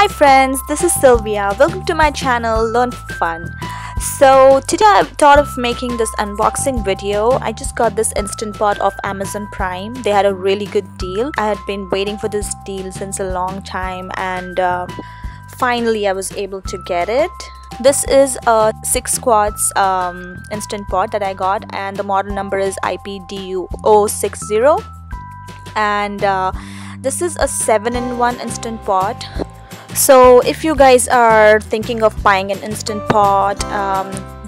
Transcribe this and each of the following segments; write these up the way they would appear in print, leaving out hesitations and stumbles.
Hi friends, this is Sylvia. Welcome to my channel LearnForFun. So today I thought of making this unboxing video. I just got this Instant Pot of Amazon Prime. They had a really good deal. I had been waiting for this deal since a long time, and finally I was able to get it. This is a 6 quarts Instant Pot that I got, and the model number is IPDUO60, and this is a 7-in-1 Instant Pot. So if you guys are thinking of buying an Instant Pot,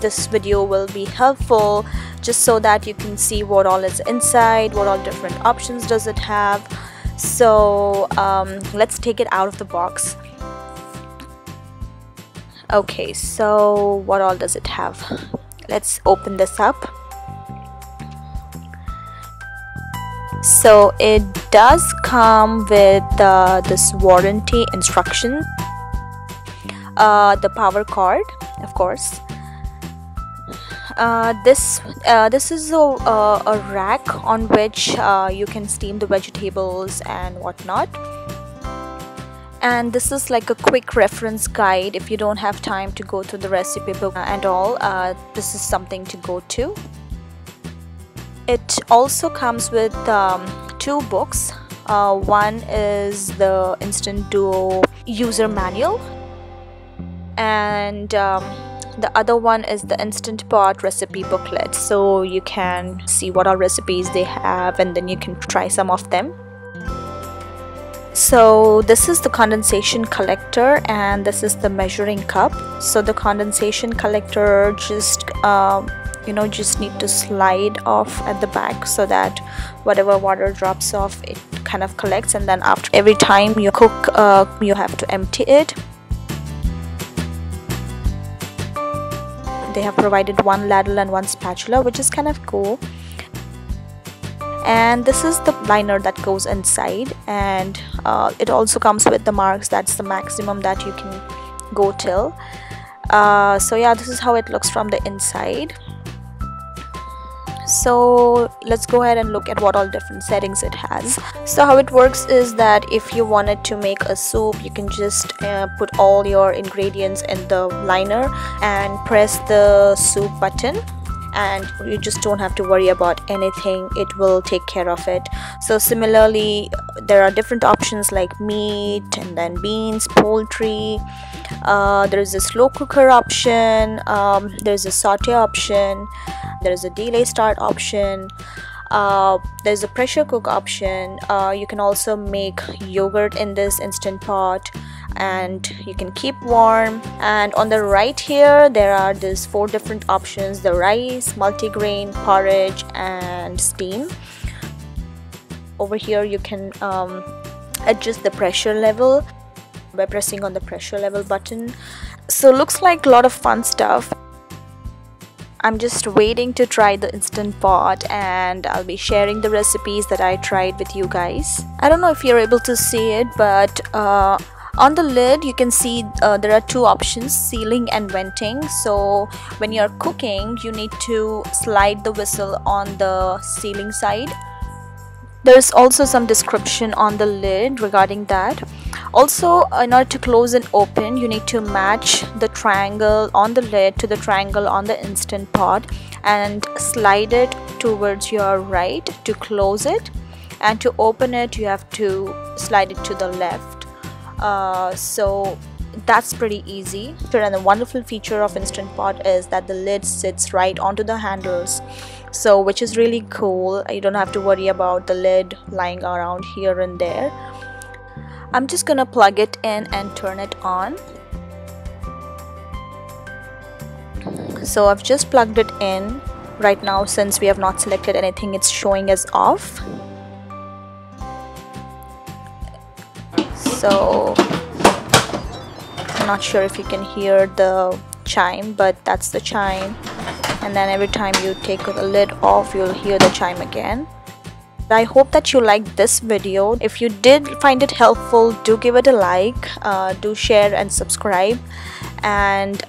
this video will be helpful, just so that you can see what all is inside, what all different options does it have. So let's take it out of the box. Okay, so what all does it have? Let's open this up. So it does come with this warranty instruction, the power cord, of course. This is a rack on which you can steam the vegetables and whatnot. And this is like a quick reference guide if you don't have time to go through the recipe book and all. This is something to go to. It also comes with 2 books. One is the Instant Duo user manual, and the other one is the Instant Pot recipe booklet, so you can see what are recipes they have, and then you can try some of them. So this is the condensation collector, and this is the measuring cup. So the condensation collector, just just need to slide off at the back so that whatever water drops off, it kind of collects, and then after every time you cook, you have to empty it. They have provided 1 ladle and 1 spatula, which is kind of cool. And this is the liner that goes inside, and it also comes with the marks. That's the maximum that you can go till. So yeah, this is how it looks from the inside. So let's go ahead and look at what all different settings it has. So how it works is that if you wanted to make a soup, you can just put all your ingredients in the liner and press the soup button, and you just don't have to worry about anything. It will take care of it. So similarly, there are different options like meat, and then beans, poultry. There's a slow cooker option, there's a saute option, there's a delay start option, there's a pressure cook option. You can also make yogurt in this Instant Pot, and you can keep warm. And on the right here, there are these 4 different options: the rice, multigrain, porridge, and steam. Over here you can adjust the pressure level by pressing on the pressure level button. So looks like a lot of fun stuff. I'm just waiting to try the Instant Pot, and I'll be sharing the recipes that I tried with you guys. I don't know if you're able to see it, but on the lid you can see there are 2 options: sealing and venting. So when you're cooking, you need to slide the whistle on the sealing side. There's also some description on the lid regarding that. Also, in order to close and open, you need to match the triangle on the lid to the triangle on the Instant Pot, and slide it towards your right to close it, and to open it you have to slide it to the left. So that's pretty easy. And the wonderful feature of Instant Pot is that the lid sits right onto the handles, so which is really cool. You don't have to worry about the lid lying around here and there. I'm just gonna plug it in and turn it on. So I've just plugged it in. Right now, since we have not selected anything, it's showing as off. So I'm not sure if you can hear the chime, but that's the chime. And then every time you take the lid off, you'll hear the chime again. I hope that you liked this video. If you did find it helpful, do give it a like, do share and subscribe, and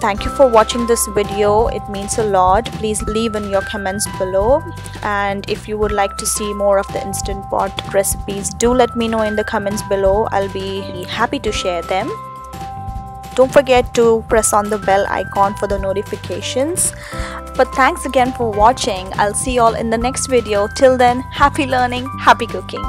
thank you for watching this video. It means a lot. Please leave in your comments below, and if you would like to see more of the Instant Pot recipes, do let me know in the comments below. I'll be happy to share them. Don't forget to press on the bell icon for the notifications. But thanks again for watching. I'll see you all in the next video. Till then, happy learning, happy cooking.